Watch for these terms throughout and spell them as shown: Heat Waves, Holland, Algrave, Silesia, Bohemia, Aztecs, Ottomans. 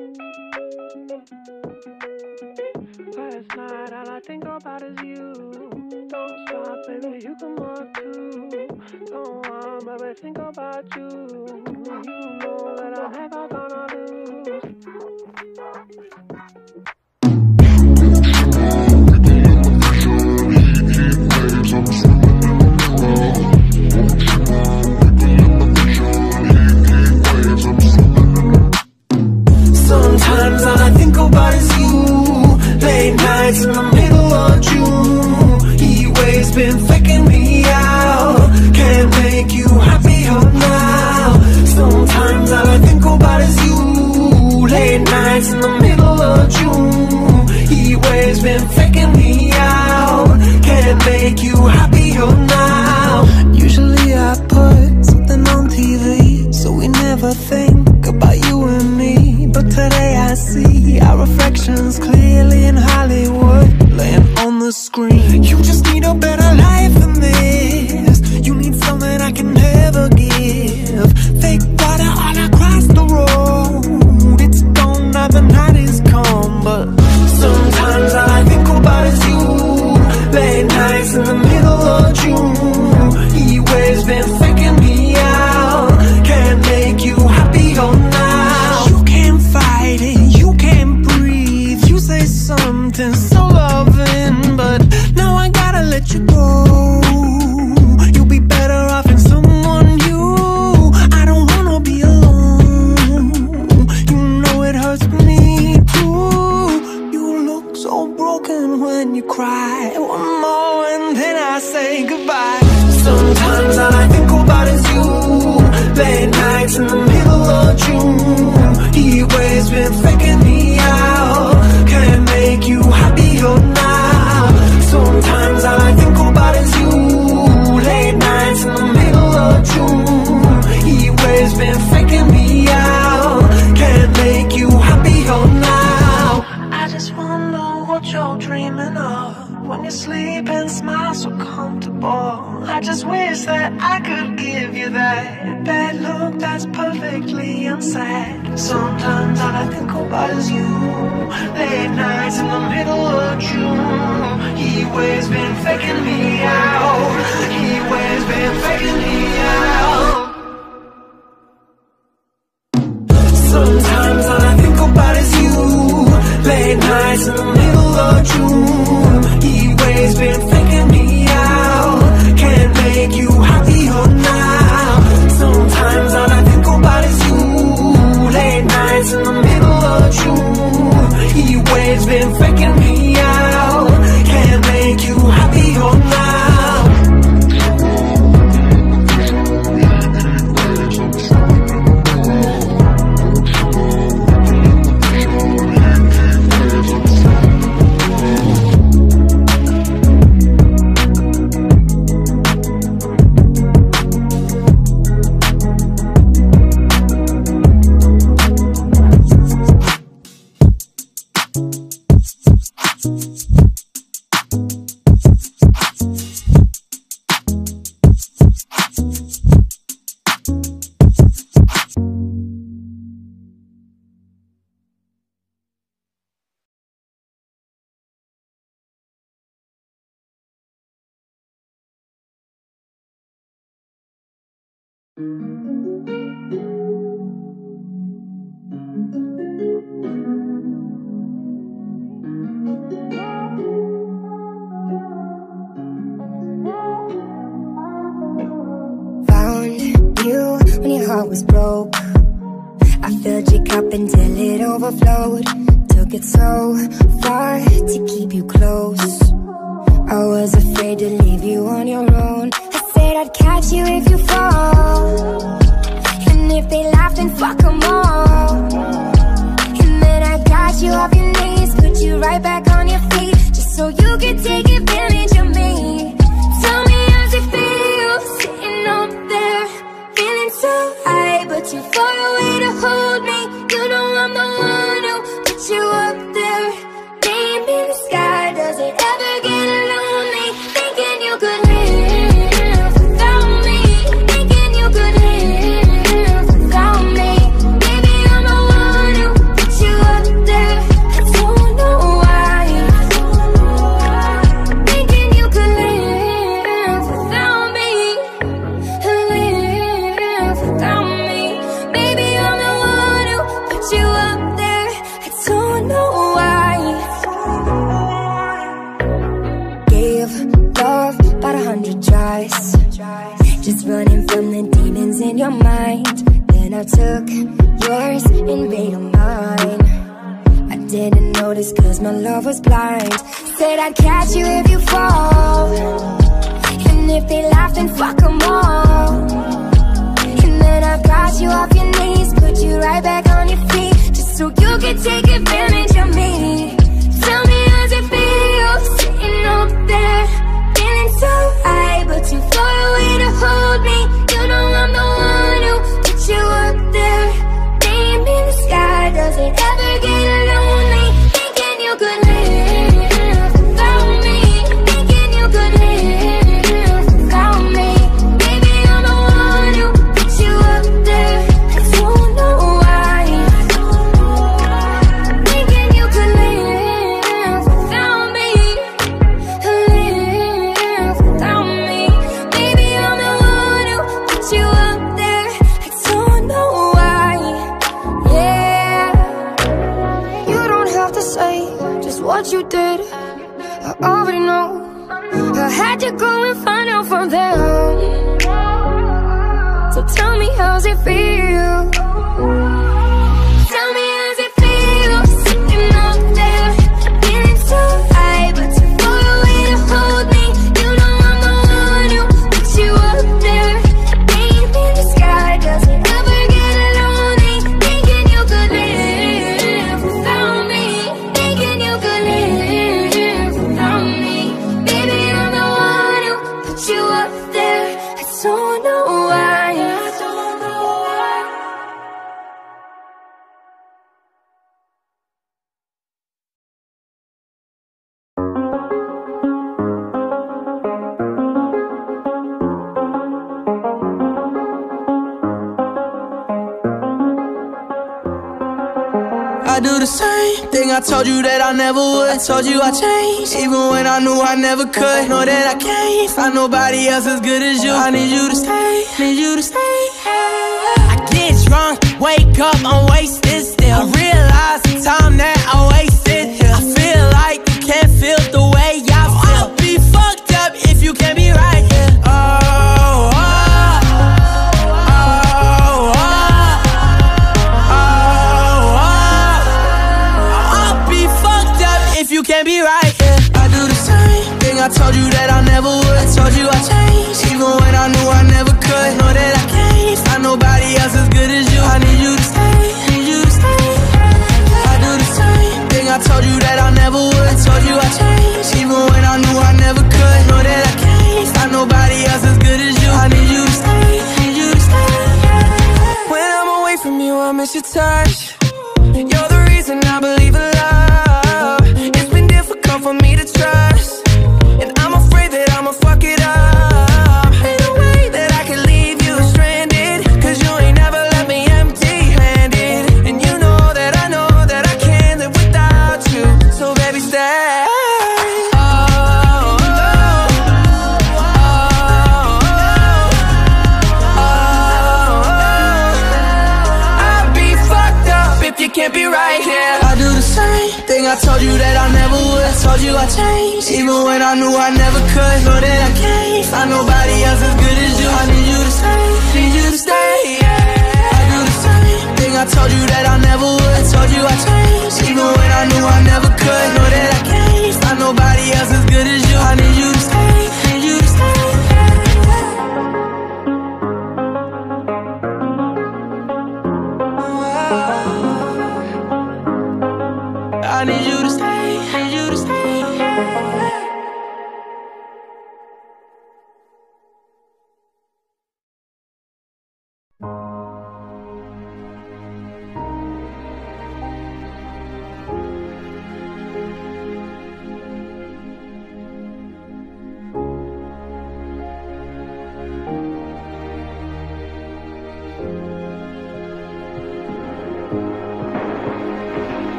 But it's not, all I think about is you. Don't stop, baby, you can walk too. Don't want, baby, think about you. You know that I never gonna lose. Heat waves, I'm sometimes all I think about is you. Late nights in the middle of June. Heat waves been faking me out. Can't make you happier now. Sometimes all I think about is you. Late nights in the middle of June. Heat waves been faking me out. Can't make you happier now. Usually I put something on TV, so we never think about you and me. But today I see our reflections clearly in Hollywood, laying on the screen. You just need a better life than this. You need something I can never give. Fake water all across the road. It's gone now, the night is calm. But sometimes all I think about is you. Late nights in the middle of June. Heat waves been faking me out. Can't make you happy all night. You can't breathe. You say something so loving, but now I gotta let you go. You'll be better off in someone new. I don't wanna be alone. You know it hurts me too. You look so broken when you cry. One more and then I say goodbye. Sometimes all I think about is you. Late nights in the middle of June. Heat waves been faking me out. Can't make you happier now. Sometimes all I think about is you. Late nights in the middle of June. Heat waves been faking me out. Can't make you happier now. I just wonder what you're dreaming of. When you sleep and smile so comfortable. I just wish that I could give you that bad look that's perfectly unsaid. Sometimes all I think about is you. Late nights in the middle of June. Heat waves been faking me out. Heat waves been faking me out. Sometimes all I think about is you. Late nights in the middle of June. Heat waves been faking me out. Can't make you happier now. Sometimes all I think about is you. Late nights in the middle of June. Heat waves been faking me out. Can't make you happier now. Was broke. I filled your cup until it overflowed. Took it so far to keep you close. I was afraid to leave you on your own. I said I'd catch you if you fall. And if they laugh, then fuck them all. And then I got you off your knees, put you right back on your feet, just so you could take advantage of me. Tell me how's it feel, sitting up there, feeling so high. But you're far away to hold me. You know I'm the one who put you up there, name in the sky. Does it ever get lonely, thinking you could live without me, thinking you could live without me? Maybe I'm a I took yours and made them mine. I didn't notice cause my love was blind. Said I'd catch you if you fall, and if they laugh then fuck them all. And then I got you off your knees, put you right back on your feet, just so you could take advantage of me. Tell me how's it feel, sitting up there, feeling so high, but too far away to hold me. You know I'm the one who put you up there, name in the sky, does it ever get lonely? Thinking you could live without me, thinking you could live without me. Baby, I'm the one who put you up there, I don't know why. Thinking you could live without me, live without me. Baby, I'm the one who put you up there, I don't know why. Yeah, you don't have to say just what you did, I already know. I had to go and find out from them. So tell me how's it feel. Tell me how's it feel, sitting up there, feeling so high, but too far away to hold me. You know I'm the one who put you up there, name in the sky, does it ever get lonely? Thinking you could live without me, thinking you could live without me. Baby, I'm the one who put you up there, I don't know why. I don't know why. I do the same thing I told you that I never would. I told you I changed, even when I knew I never could. Know that I can't find nobody else as good as you. I need you to stay, need you to stay. I get drunk, wake up, I'm wasted still. I realize the time that I wasted here. I feel like you can't feel the way I feel. I'll be fucked up if you can't be right here. Oh, you can't be right, yeah. I do the same thing I told you that I never would. I told you I changed, even when I knew I never could. Know that I can't find nobody else as good as you. I need you to stay, need you to stay. I do the same thing I told you that I never would. I told you I changed, even when I knew I never could. Know that I can't find nobody else as good as you. I need you to stay, need you to stay. When I'm away from you, I miss your touch. You're the reason I believe in love. For me to trust, and I'm afraid that I'ma fuck it up. Ain't no way that I can leave you stranded, cause you ain't never left me empty-handed. And you know that I can't live without you, so baby stay. Oh, oh, oh, oh, oh. I'd be fucked up if you can't be right here. I do the same thing I told you that I never would. I told you I changed, even when I knew I never could. Know that I can't find nobody else as good as you. I need you to stay, need you to stay, yeah. I do the same thing I told you that I never would. I told you I changed, even when I knew I never could. Know that I can't find nobody else as good as you. I need you to stay, need you to stay, yeah. I need you to stay.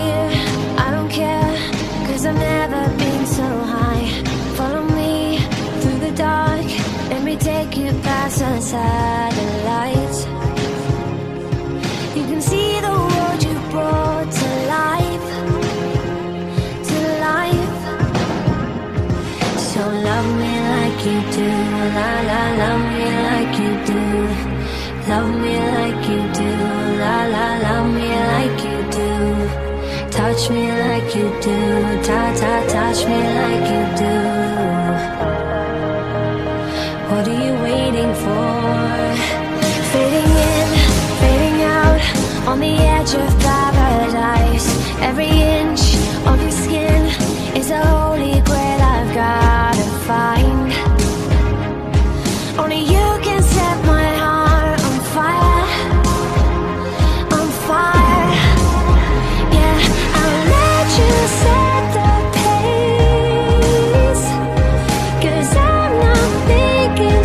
I don't care, cause I've never been so high. Follow me, take you past the satellites. You can see the world you brought to life, to life. So love me like you do, la la. Love me like you do, love me like you do, la la. Love me like you do, touch me like you do, ta ta. Touch me like you do. What are you waiting for? Fading in, fading out, on the edge of paradise. Every inch of your skin is a holy grail I've gotta find. Only you can set my heart on fire, on fire. Yeah, I'll let you set the pace, 'cause I'm not thinking.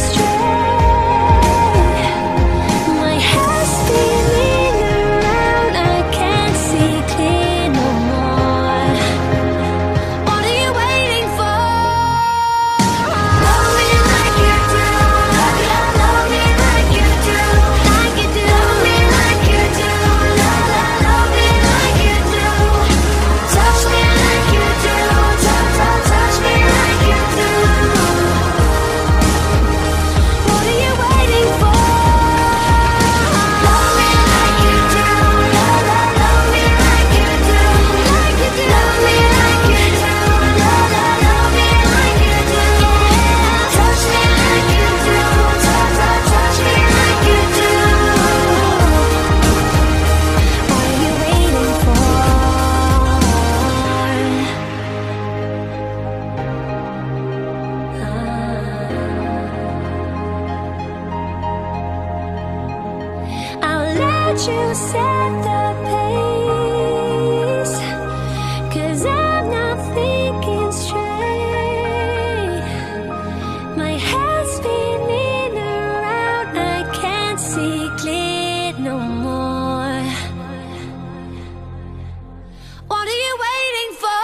You set the pace, 'cause I'm not thinking straight. My head's spinning around, I can't see clear no more. What are you waiting for?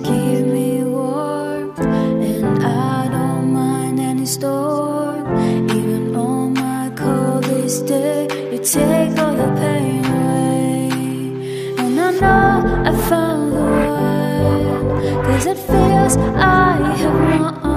Keep me warm, and I don't mind any storm. Even on my coldest day, you take all the pain away. And I know I found the way, 'cause it feels I have not.